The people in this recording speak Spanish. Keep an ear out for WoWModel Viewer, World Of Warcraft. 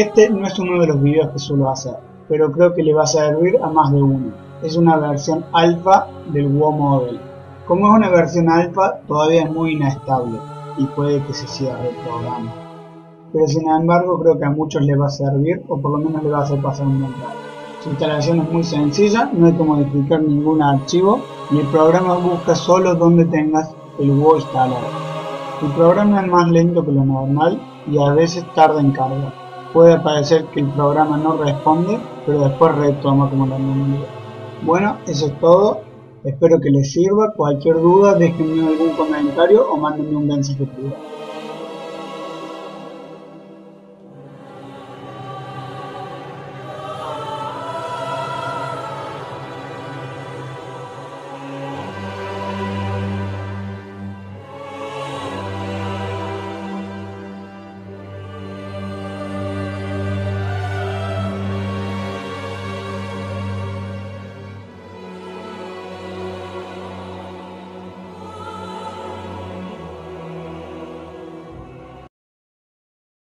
Este no es uno de los videos que suelo hacer, pero creo que le va a servir a más de uno. Es una versión alfa del WoWModel. Como es una versión alfa, todavía es muy inestable y puede que se cierre el programa. Pero sin embargo creo que a muchos le va a servir, o por lo menos le va a hacer pasar un buen rato. Su instalación es muy sencilla, no hay que modificar ningún archivo y el programa busca solo donde tengas el WoW instalado. El programa es más lento que lo normal y a veces tarda en cargar. Puede parecer que el programa no responde, pero después retoma como la normalidad. Bueno, eso es todo. Espero que les sirva. Cualquier duda, déjenme algún comentario o mándenme un mensaje privado.